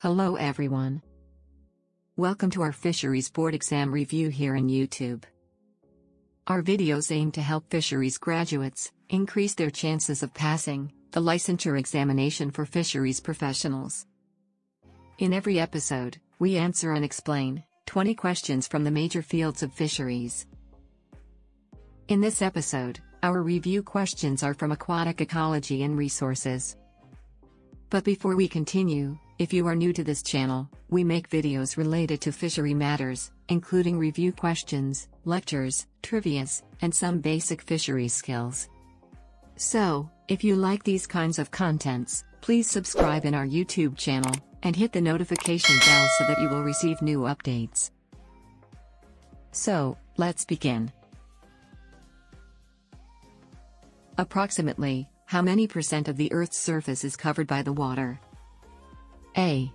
Hello everyone. Welcome to our Fisheries Board exam review here on YouTube. Our videos aim to help fisheries graduates increase their chances of passing the licensure examination for fisheries professionals. In every episode, we answer and explain 20 questions from the major fields of fisheries. In this episode, our review questions are from aquatic ecology and resources. But before we continue, if you are new to this channel, we make videos related to fishery matters, including review questions, lectures, trivias, and some basic fishery skills. So, if you like these kinds of contents, please subscribe in our YouTube channel, and hit the notification bell so that you will receive new updates. So, let's begin. Approximately, how many % of the Earth's surface is covered by the water? A.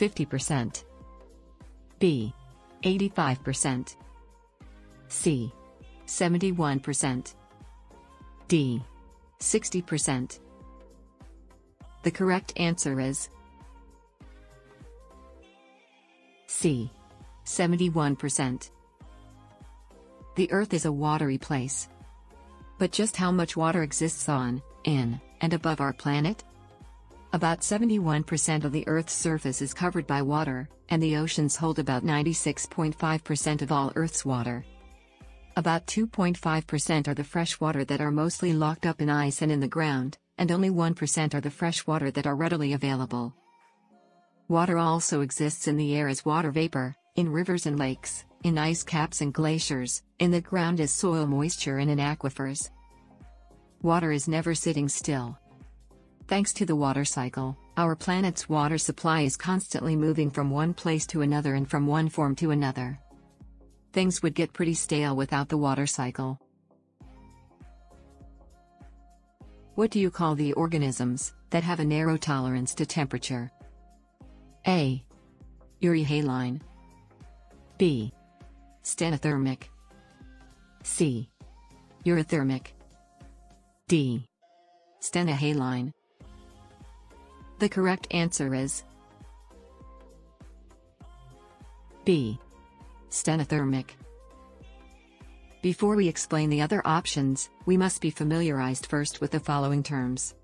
50%. B. 85%. C. 71%. D. 60%. The correct answer is C. 71%. The Earth is a watery place. But just how much water exists on, in, and above our planet? About 71% of the Earth's surface is covered by water, and the oceans hold about 96.5% of all Earth's water. About 2.5% are the freshwater that are mostly locked up in ice and in the ground, and only 1% are the freshwater that are readily available. Water also exists in the air as water vapor, in rivers and lakes, in ice caps and glaciers, in the ground as soil moisture and in aquifers. Water is never sitting still. Thanks to the water cycle, our planet's water supply is constantly moving from one place to another and from one form to another. Things would get pretty stale without the water cycle. What do you call the organisms that have a narrow tolerance to temperature? A. Euryhaline. B. Stenothermic. C. Eurythermic. D. Stenohaline. The correct answer is B. Stenothermic. Before we explain the other options, we must be familiarized first with the following terms.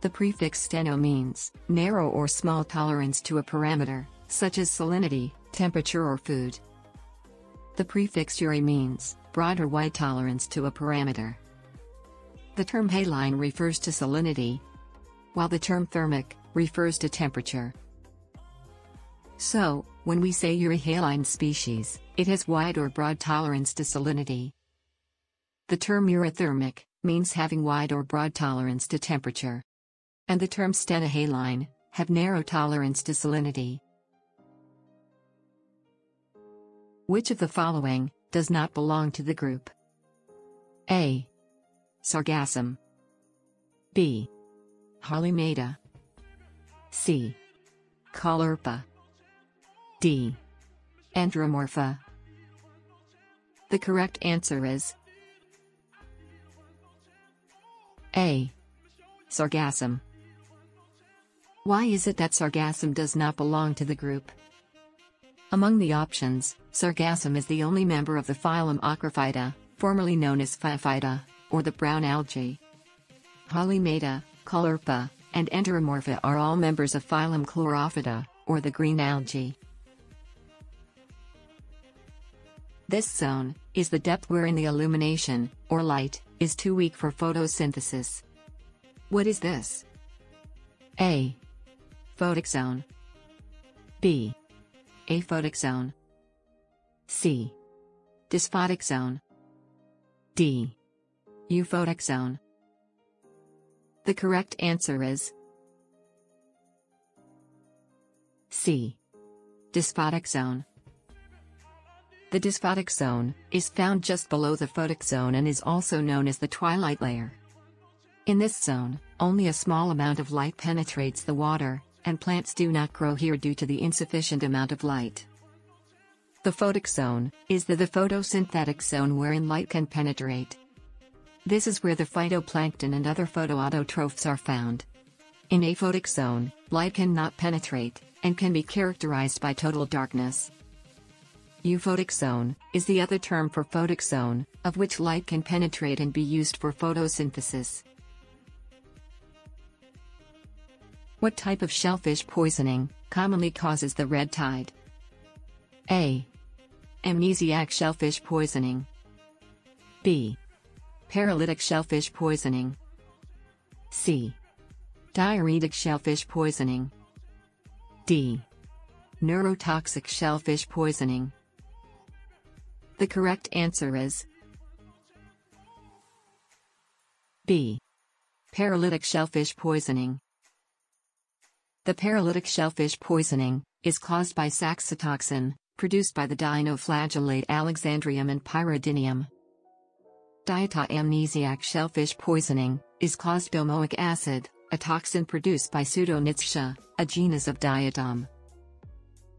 The prefix steno means narrow or small tolerance to a parameter, such as salinity, temperature or food. The prefix uri means broad or wide tolerance to a parameter. The term haline refers to salinity, while the term thermic refers to temperature. So, when we say euryhaline species, it has wide or broad tolerance to salinity. The term eurythermic means having wide or broad tolerance to temperature. And the term stenohaline have narrow tolerance to salinity. Which of the following does not belong to the group? A. Sargassum. B. Halimata. C. Chlorophyta. D. Andromorpha. The correct answer is A. Sargassum. Why is it that sargassum does not belong to the group? Among the options, sargassum is the only member of the phylum Ochrophyta, formerly known as Phaeophyta, or the brown algae. Halimata, Chlorophyta, and Andromorpha are all members of phylum Chlorophyta, or the green algae. This zone is the depth wherein the illumination, or light, is too weak for photosynthesis. What is this? A. Photic zone. B. Aphotic zone. C. Dysphotic zone. D. Euphotic zone. The correct answer is C. Dysphotic zone. The dysphotic zone is found just below the photic zone and is also known as the twilight layer. In this zone, only a small amount of light penetrates the water, and plants do not grow here due to the insufficient amount of light. The photic zone is the photosynthetic zone wherein light can penetrate. This is where the phytoplankton and other photoautotrophs are found. In aphotic zone, light cannot penetrate, and can be characterized by total darkness. Euphotic zone is the other term for photic zone, of which light can penetrate and be used for photosynthesis. What type of shellfish poisoning commonly causes the red tide? A. Amnesiac shellfish poisoning. B. Paralytic shellfish poisoning. C. Diuretic shellfish poisoning. D. Neurotoxic shellfish poisoning. The correct answer is B. Paralytic shellfish poisoning. The paralytic shellfish poisoning is caused by saxitoxin, produced by the dinoflagellate Alexandrium and Pyridinium. Diatomnesiac shellfish poisoning is caused by domoic acid, a toxin produced by Pseudo-nitzschia, a genus of diatom.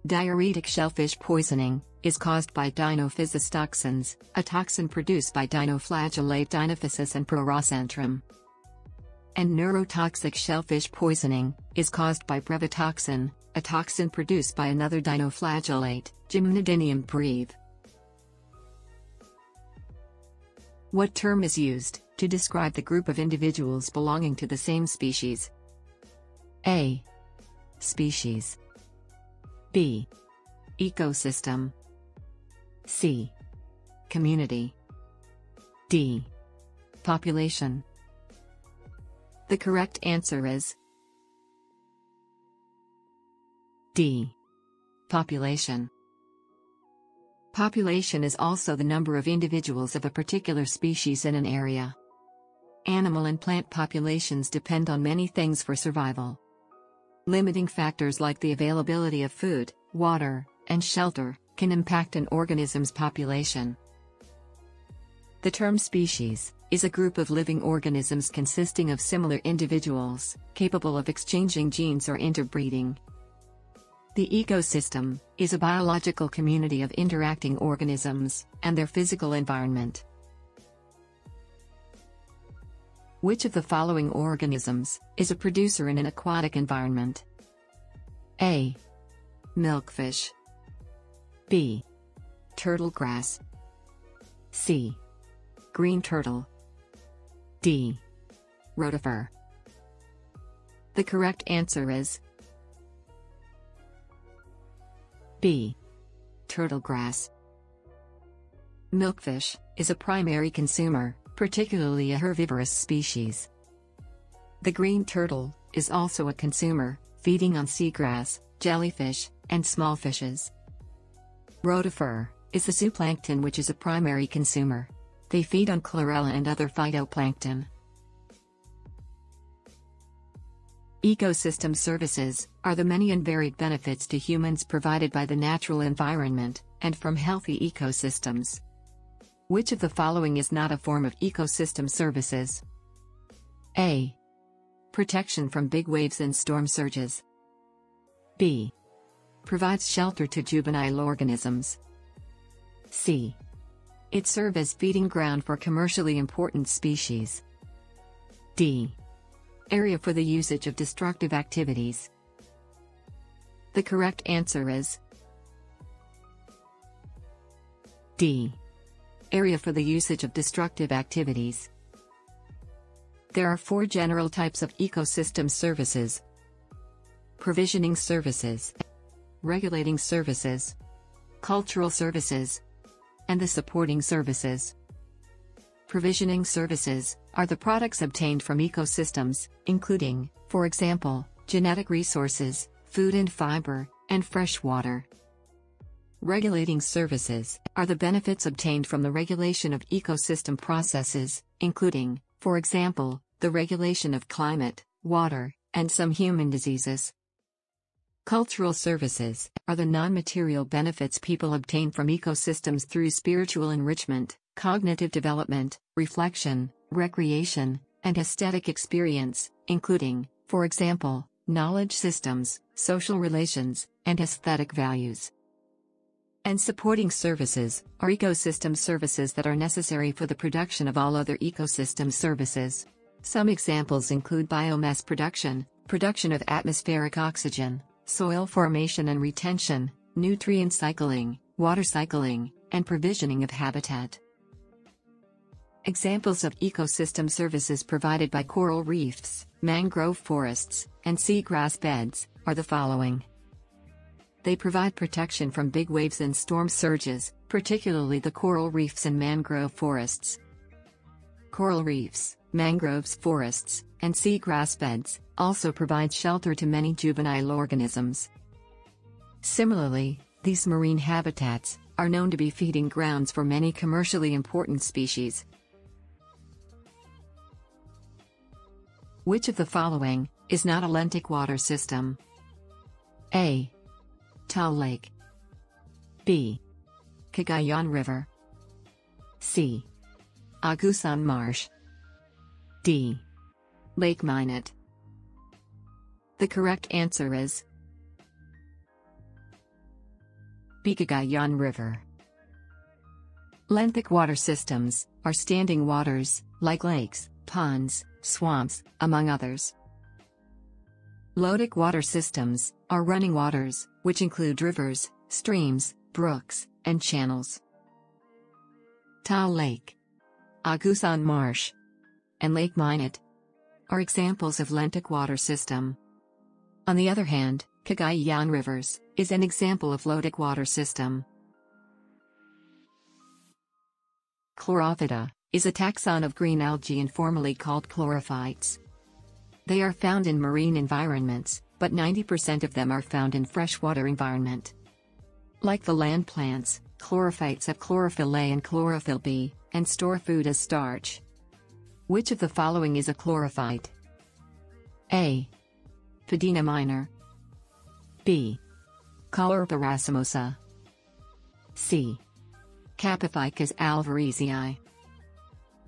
Diuretic shellfish poisoning is caused by Dinophysis toxins, a toxin produced by dinoflagellate Dinophysis and Prorocentrum. And neurotoxic shellfish poisoning is caused by brevetoxin, a toxin produced by another dinoflagellate, Gymnodinium breve. What term is used to describe the group of individuals belonging to the same species? A. Species. B. Ecosystem. C. Community. D. Population. The correct answer is D. Population. Population is also the number of individuals of a particular species in an area. Animal and plant populations depend on many things for survival. Limiting factors like the availability of food, water, and shelter can impact an organism's population. The term species is a group of living organisms consisting of similar individuals, capable of exchanging genes or interbreeding. The ecosystem is a biological community of interacting organisms and their physical environment. Which of the following organisms is a producer in an aquatic environment? A. Milkfish. B. Turtle grass. C. Green turtle. D. Rotifer. The correct answer is B. Turtle grass. Milkfish is a primary consumer, particularly a herbivorous species. The green turtle is also a consumer, feeding on seagrass, jellyfish, and small fishes. Rotifer is a zooplankton which is a primary consumer. They feed on chlorella and other phytoplankton. Ecosystem services are the many and varied benefits to humans provided by the natural environment and from healthy ecosystems. Which of the following is not a form of ecosystem services? A. Protection from big waves and storm surges. B. Provides shelter to juvenile organisms. C. It serves as feeding ground for commercially important species. D. Area for the usage of destructive activities. The correct answer is D. Area for the usage of destructive activities. There are four general types of ecosystem services: provisioning services, regulating services, cultural services, and the supporting services. Provisioning services are the products obtained from ecosystems, including, for example, genetic resources, food and fiber, and fresh water. Regulating services are the benefits obtained from the regulation of ecosystem processes, including, for example, the regulation of climate, water, and some human diseases. Cultural services are the non-material benefits people obtain from ecosystems through spiritual enrichment, cognitive development, reflection, recreation, and aesthetic experience, including, for example, knowledge systems, social relations, and aesthetic values. And supporting services are ecosystem services that are necessary for the production of all other ecosystem services. Some examples include biomass production, production of atmospheric oxygen, soil formation and retention, nutrient cycling, water cycling, and provisioning of habitat. Examples of ecosystem services provided by coral reefs, mangrove forests, and seagrass beds are the following. They provide protection from big waves and storm surges, particularly the coral reefs and mangrove forests. Coral reefs, mangroves forests, and seagrass beds also provide shelter to many juvenile organisms. Similarly, these marine habitats are known to be feeding grounds for many commercially important species. Which of the following is not a lentic water system? A. Tall Lake. B. Cagayan River. C. Agusan Marsh. D. Lake Minot. The correct answer is B. Cagayan River. Lenthic water systems are standing waters, like lakes, ponds, swamps, among others. Lodic water systems are running waters, which include rivers, streams, brooks, and channels. Taal Lake, Agusan Marsh, and Lake Minot are examples of lentic water system. On the other hand, Cagayan Rivers is an example of lodic water system. Chlorophyta is a taxon of green algae informally called chlorophytes. They are found in marine environments, but 90% of them are found in freshwater environment. Like the land plants, chlorophytes have chlorophyll A and chlorophyll B, and store food as starch. Which of the following is a chlorophyte? A. Pudina minor. B. Callorpa racemosa. C. Kappaphycus alvarezii.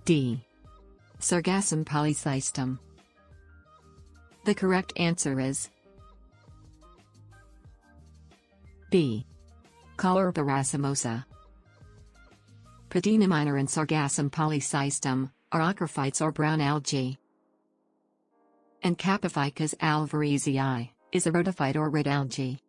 D. Sargassum polycystum. The correct answer is B. Callorpa racemosa. Pudina minor and Sargassum polycystum are ochrophytes or brown algae. And Kappaphycus alvarezii is a rhodophyte or red algae.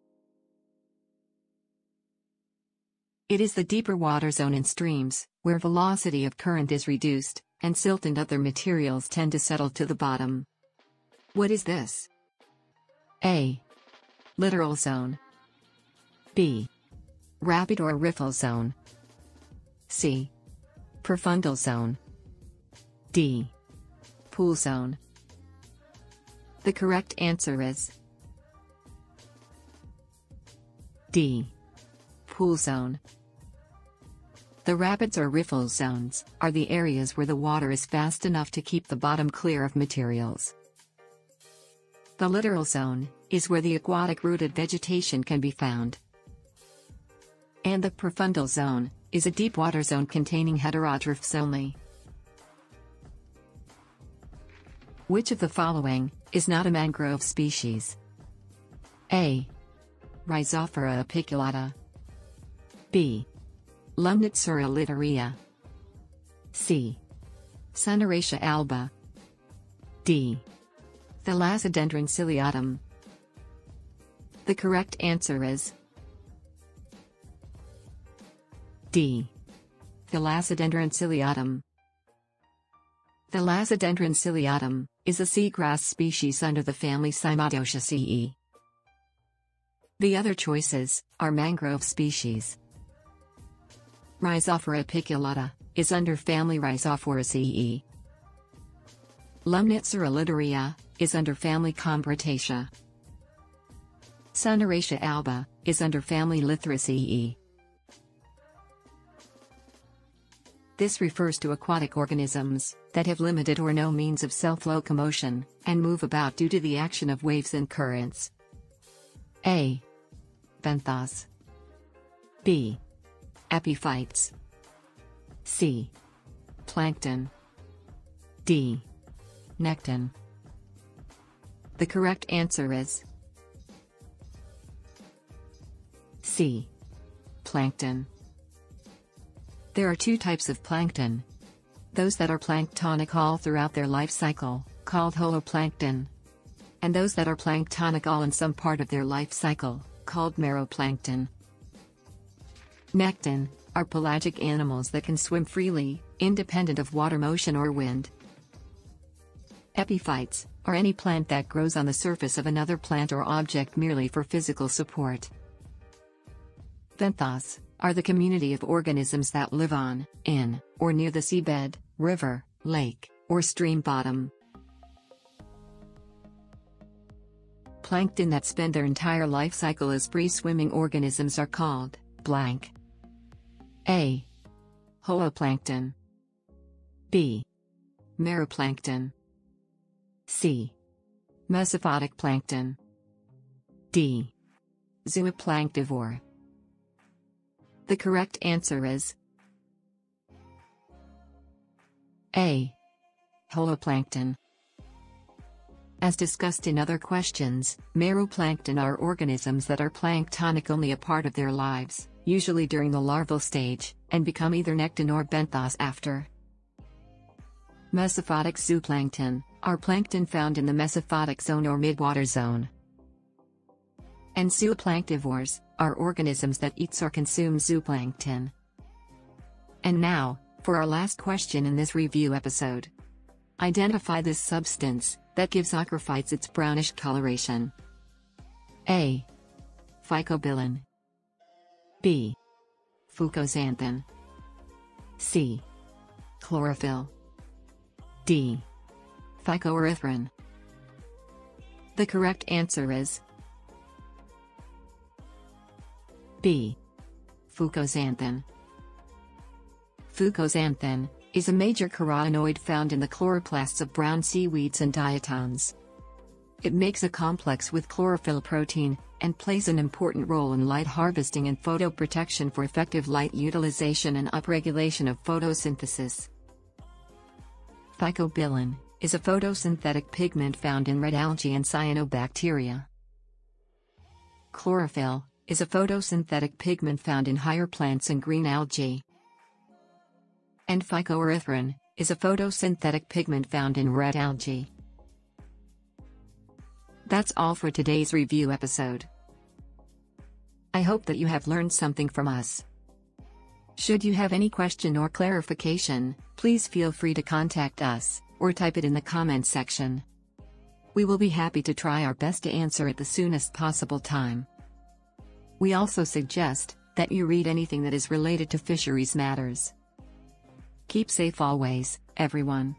It is the deeper water zone in streams, where velocity of current is reduced, and silt and other materials tend to settle to the bottom. What is this? A. Littoral zone. B. Rapid or riffle zone. C. Profundal zone. D. Pool zone. The correct answer is D. Pool zone. The rapids or riffle zones are the areas where the water is fast enough to keep the bottom clear of materials. The littoral zone is where the aquatic rooted vegetation can be found. And the profundal zone is a deep water zone containing heterotrophs only. Which of the following is not a mangrove species? A. Rhizophora apiculata. B. Lumnitzera littorea. C. Sonneratia alba. D. Thalassodendron ciliatum. The correct answer is D. Thalassodendron ciliatum. Thalassodendron ciliatum is a seagrass species under the family Cymodoceaceae. The other choices are mangrove species. Rhizophora apiculata is under family Rhizophoraceae. Lumnitzera littorea is under family Combratacea. Sonneratia alba is under family Lithraceae. This refers to aquatic organisms that have limited or no means of self-locomotion and move about due to the action of waves and currents. A. Benthos. B. Epiphytes. C. Plankton. D. Nekton. The correct answer is C. Plankton. There are two types of plankton. Those that are planktonic all throughout their life cycle, called holoplankton. and those that are planktonic all in some part of their life cycle, called meroplankton. Nekton are pelagic animals that can swim freely, independent of water motion or wind. Epiphytes are any plant that grows on the surface of another plant or object merely for physical support. Benthos are the community of organisms that live on, in, or near the seabed, river, lake, or stream bottom. Plankton that spend their entire life cycle as free-swimming organisms are called blank. A. Holoplankton. B. Meroplankton. C. Mesophytic plankton. D. Zooplanktivore. The correct answer is A. Holoplankton. As discussed in other questions, meroplankton are organisms that are planktonic only a part of their lives, usually during the larval stage, and become either nekton or benthos after. Mesophytic zooplankton are plankton found in the mesophytic zone or midwater zone. And zooplanktivores are organisms that eats or consume zooplankton. And now, for our last question in this review episode. Identify this substance that gives ochrophytes its brownish coloration. A. Phycobilin. B. Fucoxanthin. C. Chlorophyll. D. Phycoerythrin. The correct answer is B. Fucoxanthin. Fucoxanthin is a major carotenoid found in the chloroplasts of brown seaweeds and diatoms. It makes a complex with chlorophyll protein, and plays an important role in light harvesting and photoprotection for effective light utilization and upregulation of photosynthesis. Phycobilin is a photosynthetic pigment found in red algae and cyanobacteria. Chlorophyll is a photosynthetic pigment found in higher plants and green algae. And phycoerythrin is a photosynthetic pigment found in red algae. That's all for today's review episode. I hope that you have learned something from us. Should you have any question or clarification, please feel free to contact us, or type it in the comments section. We will be happy to try our best to answer at the soonest possible time. We also suggest that you read anything that is related to fisheries matters. Keep safe always, everyone.